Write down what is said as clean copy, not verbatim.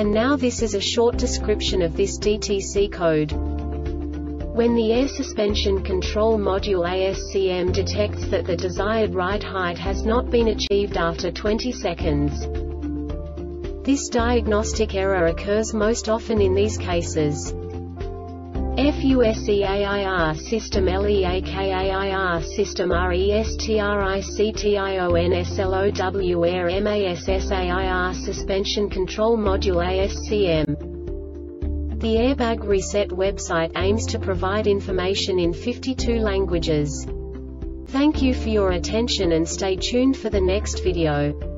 And now this is a short description of this DTC code. When the air suspension control module ASCM detects that the desired ride height has not been achieved after 20 seconds. This diagnostic error occurs most often in these cases. FUSEAIR system LEAKAIR system RESTRICTIONSLOW air MASSAIR suspension control module ASCM. The Airbag Reset website aims to provide information in 52 languages. Thank you for your attention and stay tuned for the next video.